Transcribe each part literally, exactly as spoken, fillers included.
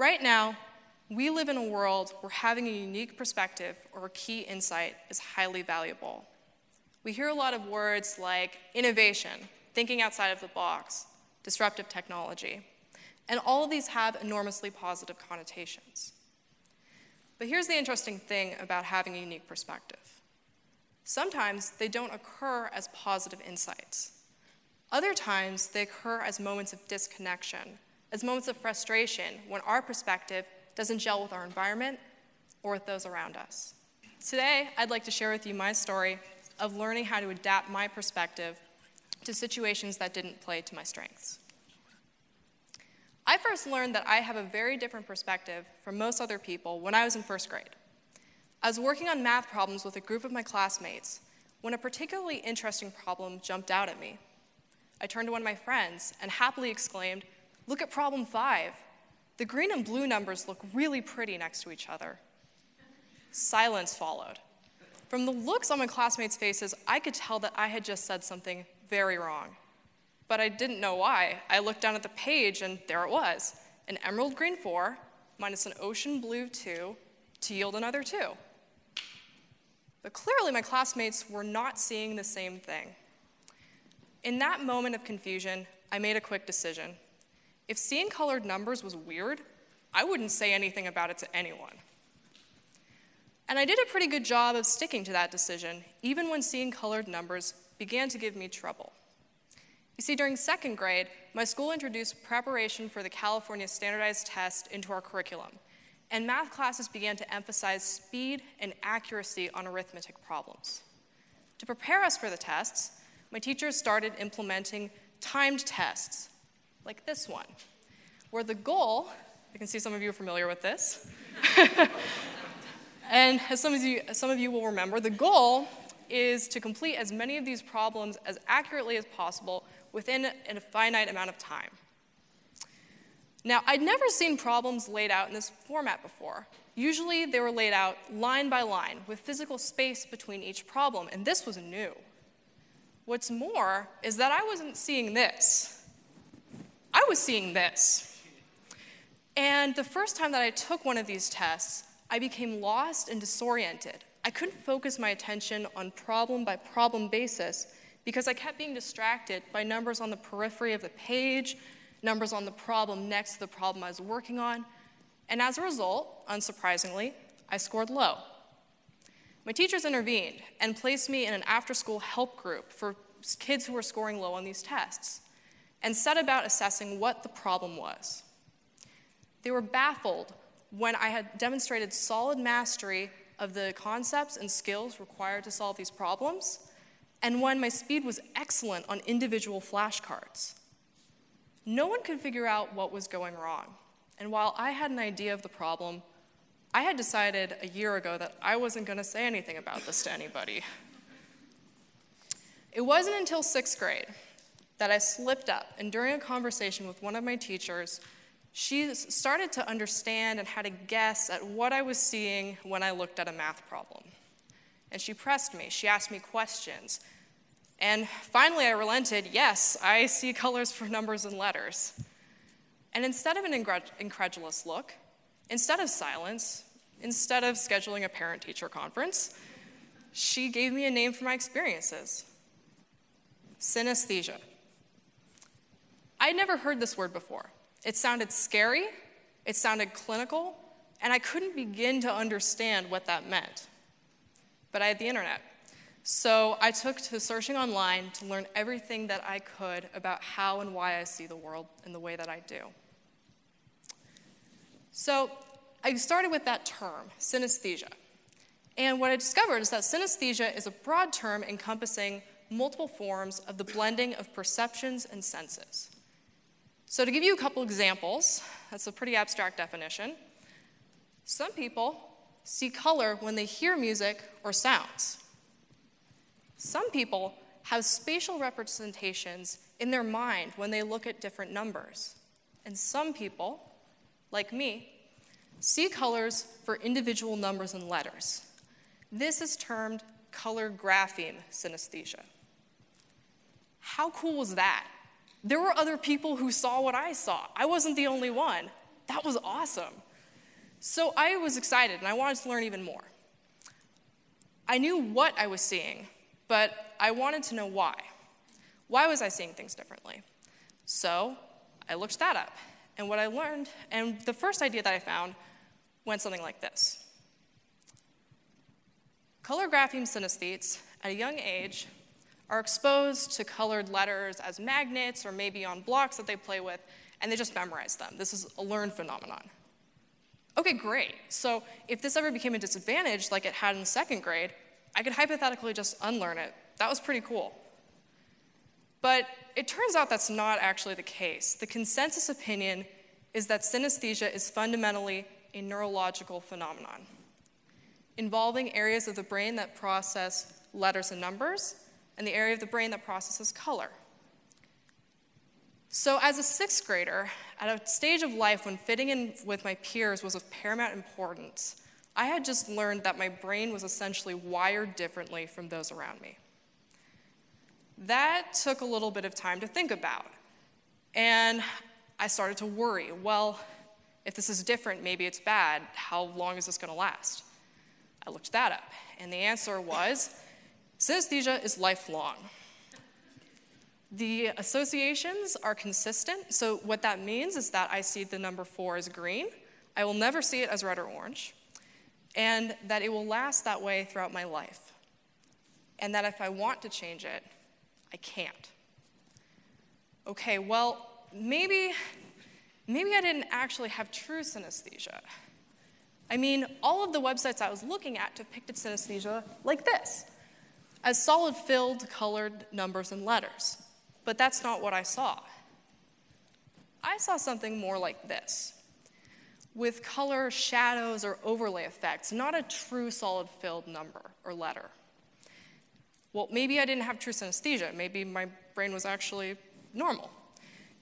Right now, we live in a world where having a unique perspective or a key insight is highly valuable. We hear a lot of words like innovation, thinking outside of the box, disruptive technology, and all of these have enormously positive connotations. But here's the interesting thing about having a unique perspective. Sometimes they don't occur as positive insights. Other times they occur as moments of disconnection, as moments of frustration when our perspective doesn't gel with our environment or with those around us. Today, I'd like to share with you my story of learning how to adapt my perspective to situations that didn't play to my strengths. I first learned that I have a very different perspective from most other people when I was in first grade. I was working on math problems with a group of my classmates when a particularly interesting problem jumped out at me. I turned to one of my friends and happily exclaimed, "Look at problem five. The green and blue numbers look really pretty next to each other." Silence followed. From the looks on my classmates' faces, I could tell that I had just said something very wrong. But I didn't know why. I looked down at the page, and there it was, an emerald green four minus an ocean blue two to yield another two. But clearly, my classmates were not seeing the same thing. In that moment of confusion, I made a quick decision. If seeing colored numbers was weird, I wouldn't say anything about it to anyone. And I did a pretty good job of sticking to that decision, even when seeing colored numbers began to give me trouble. You see, during second grade, my school introduced preparation for the California standardized test into our curriculum, and math classes began to emphasize speed and accuracy on arithmetic problems. To prepare us for the tests, my teachers started implementing timed tests, like this one, where the goal, I can see some of you are familiar with this, and as some of you, some of you will remember, the goal is to complete as many of these problems as accurately as possible within a finite amount of time. Now, I'd never seen problems laid out in this format before. Usually, they were laid out line by line, with physical space between each problem, and this was new. What's more is that I wasn't seeing this. I was seeing this. And the first time that I took one of these tests, I became lost and disoriented. I couldn't focus my attention on problem by problem basis because I kept being distracted by numbers on the periphery of the page, numbers on the problem next to the problem I was working on, and as a result, unsurprisingly, I scored low. My teachers intervened and placed me in an after-school help group for kids who were scoring low on these tests and set about assessing what the problem was. They were baffled when I had demonstrated solid mastery of the concepts and skills required to solve these problems, and when my speed was excellent on individual flashcards. No one could figure out what was going wrong, and while I had an idea of the problem, I had decided a year ago that I wasn't going to say anything about this to anybody. It wasn't until sixth grade that I slipped up, and during a conversation with one of my teachers, she started to understand and had a guess at what I was seeing when I looked at a math problem. And she pressed me. She asked me questions. And finally, I relented. Yes, I see colors for numbers and letters. And instead of an incredulous look, instead of silence, instead of scheduling a parent-teacher conference, she gave me a name for my experiences: synesthesia. I'd never heard this word before. It sounded scary, it sounded clinical, and I couldn't begin to understand what that meant. But I had the internet, so I took to searching online to learn everything that I could about how and why I see the world in the way that I do. So I started with that term, synesthesia. And what I discovered is that synesthesia is a broad term encompassing multiple forms of the blending of perceptions and senses. So to give you a couple examples, that's a pretty abstract definition. Some people see color when they hear music or sounds. Some people have spatial representations in their mind when they look at different numbers. And some people, like me, see colors for individual numbers and letters. This is termed color grapheme synesthesia. How cool was that? There were other people who saw what I saw. I wasn't the only one. that was awesome. So I was excited, and I wanted to learn even more. I knew what I was seeing, but I wanted to know why. Why was I seeing things differently? So I looked that up, and what I learned, and the first idea that I found went something like this. Color grapheme synesthetes at a young age are exposed to colored letters as magnets or maybe on blocks that they play with, and they just memorize them. This is a learned phenomenon. Okay, great. So if this ever became a disadvantage like it had in second grade, I could hypothetically just unlearn it. That was pretty cool. But it turns out that's not actually the case. The consensus opinion is that synesthesia is fundamentally a neurological phenomenon involving areas of the brain that process letters and numbers, and the area of the brain that processes color. So as a sixth grader, at a stage of life when fitting in with my peers was of paramount importance, I had just learned that my brain was essentially wired differently from those around me. That took a little bit of time to think about, and I started to worry, well, if this is different, maybe it's bad. How long is this going to last? I looked that up, and the answer was, synesthesia is lifelong. The associations are consistent, so what that means is that I see the number four as green, I will never see it as red or orange, and that it will last that way throughout my life, and that if I want to change it, I can't. Okay, well, maybe, maybe I didn't actually have true synesthesia. I mean, all of the websites I was looking at depicted synesthesia like this, as solid filled colored numbers and letters. But that's not what I saw. I saw something more like this, with color, shadows, or overlay effects, not a true solid filled number or letter. Well, maybe I didn't have true synesthesia. Maybe my brain was actually normal.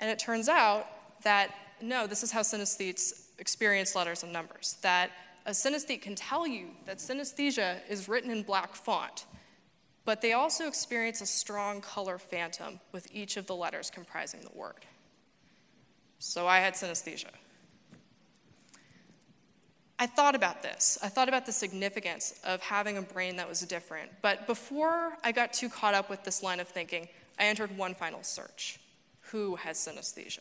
And it turns out that, no, this is how synesthetes experience letters and numbers, that a synesthete can tell you that synesthesia is written in black font, but they also experience a strong color phantom with each of the letters comprising the word. So I had synesthesia. I thought about this. I thought about the significance of having a brain that was different, but before I got too caught up with this line of thinking, I entered one final search. Who has synesthesia?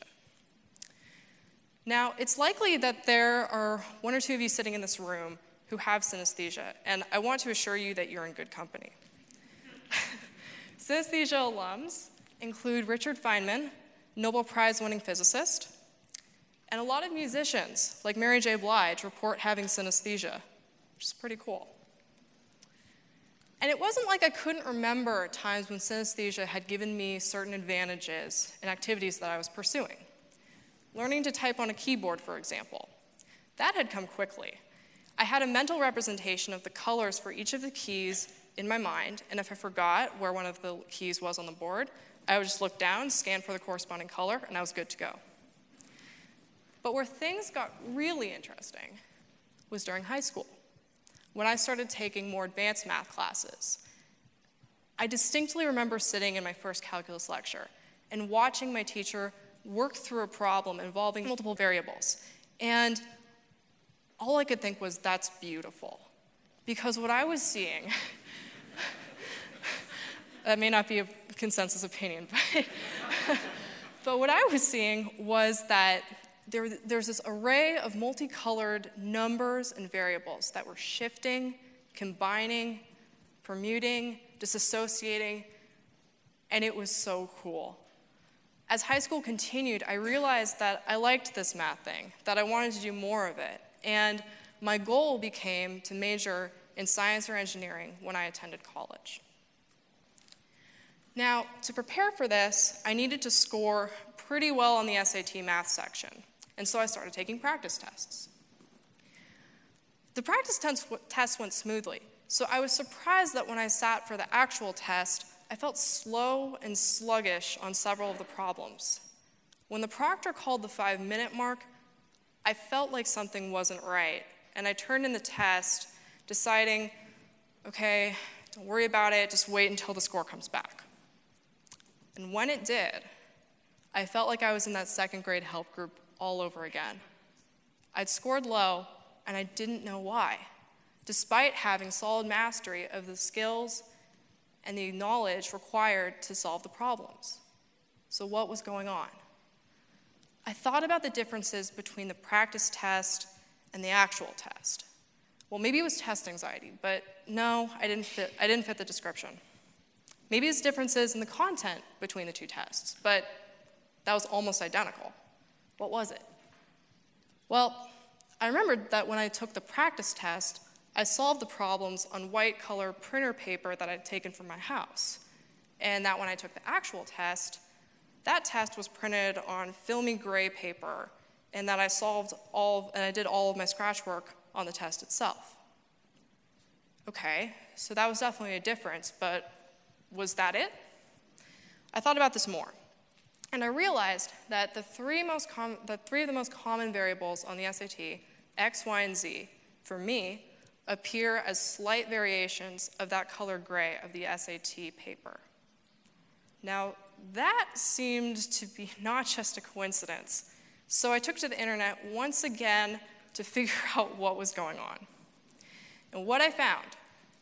Now, it's likely that there are one or two of you sitting in this room who have synesthesia, and I want to assure you that you're in good company. Synesthesia alums include Richard Feynman, Nobel Prize-winning physicist, and a lot of musicians, like Mary J. Blige, report having synesthesia, which is pretty cool. And it wasn't like I couldn't remember times when synesthesia had given me certain advantages in activities that I was pursuing. Learning to type on a keyboard, for example. That had come quickly. I had a mental representation of the colors for each of the keys in my mind, and if I forgot where one of the keys was on the board, I would just look down, scan for the corresponding color, and I was good to go. But where things got really interesting was during high school, when I started taking more advanced math classes. I distinctly remember sitting in my first calculus lecture and watching my teacher work through a problem involving multiple variables, and all I could think was, that's beautiful, because what I was seeing that may not be a consensus opinion, but, but what I was seeing was that there, there's this array of multicolored numbers and variables that were shifting, combining, permuting, disassociating, and it was so cool. As high school continued, I realized that I liked this math thing, that I wanted to do more of it, and my goal became to major in science or engineering when I attended college. Now, to prepare for this, I needed to score pretty well on the S A T math section, and so I started taking practice tests. The practice tests went smoothly, so I was surprised that when I sat for the actual test, I felt slow and sluggish on several of the problems. When the proctor called the five-minute mark, I felt like something wasn't right, and I turned in the test, deciding, okay, don't worry about it, just wait until the score comes back. And when it did, I felt like I was in that second grade help group all over again, I'd scored low, and I didn't know why, despite having solid mastery of the skills and the knowledge required to solve the problems. So what was going on? I thought about the differences between the practice test and the actual test. Well, maybe it was test anxiety, but no, I didn't fit, I didn't fit the description. Maybe it's differences in the content between the two tests, but that was almost identical. What was it? Well, I remembered that when I took the practice test, I solved the problems on white color printer paper that I'd taken from my house, and that when I took the actual test, that test was printed on filmy gray paper, and that I solved all, of, and I did all of my scratch work on the test itself. Okay, so that was definitely a difference, but was that it? I thought about this more, and I realized that the three, most com the three of the most common variables on the S A T, X, Y, and Z, for me, appear as slight variations of that color gray of the S A T paper. Now, that seemed to be not just a coincidence, so I took to the internet once again to figure out what was going on. And what I found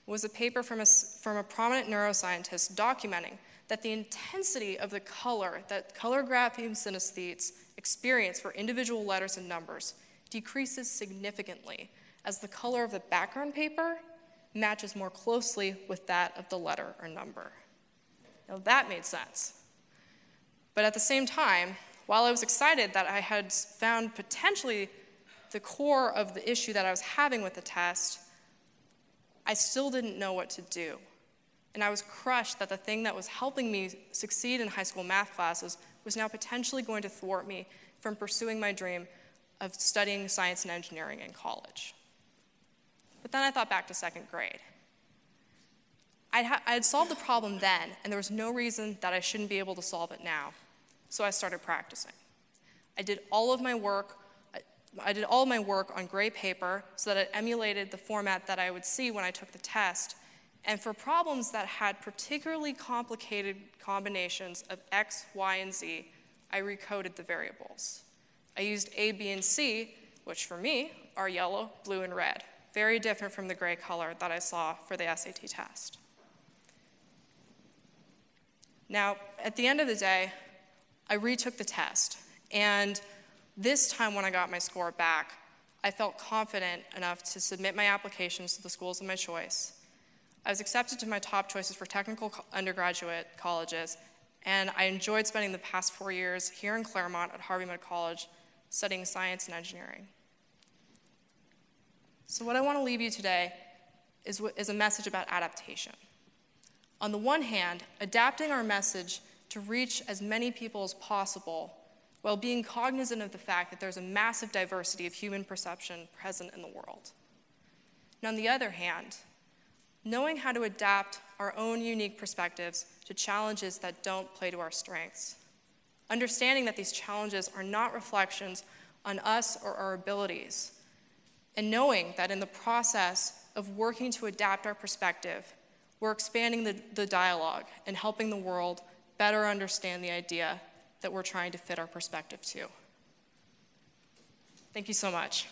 was a paper from a, from a prominent neuroscientist documenting that the intensity of the color that color grapheme synesthetes experience for individual letters and numbers decreases significantly as the color of the background paper matches more closely with that of the letter or number. Now that made sense. But at the same time, while I was excited that I had found potentially the core of the issue that I was having with the test, I still didn't know what to do. And I was crushed that the thing that was helping me succeed in high school math classes was now potentially going to thwart me from pursuing my dream of studying science and engineering in college. But then I thought back to second grade. I had solved the problem then, and there was no reason that I shouldn't be able to solve it now. So I started practicing. I did all of my work, I did all of my work on gray paper so that it emulated the format that I would see when I took the test. And for problems that had particularly complicated combinations of X, Y, and Z, I recoded the variables. I used A, B, and C, which for me are yellow, blue, and red, very different from the gray color that I saw for the S A T test. Now, at the end of the day, I retook the test, and this time when I got my score back, I felt confident enough to submit my applications to the schools of my choice. I was accepted to my top choices for technical undergraduate colleges, and I enjoyed spending the past four years here in Claremont at Harvey Mudd College studying science and engineering. So what I want to leave you today is, is a message about adaptation. On the one hand, adapting our message to reach as many people as possible while being cognizant of the fact that there's a massive diversity of human perception present in the world. And on the other hand, knowing how to adapt our own unique perspectives to challenges that don't play to our strengths. Understanding that these challenges are not reflections on us or our abilities. And knowing that in the process of working to adapt our perspective, we're expanding the, the dialogue and helping the world better understand the idea that we're trying to fit our perspective to. Thank you so much.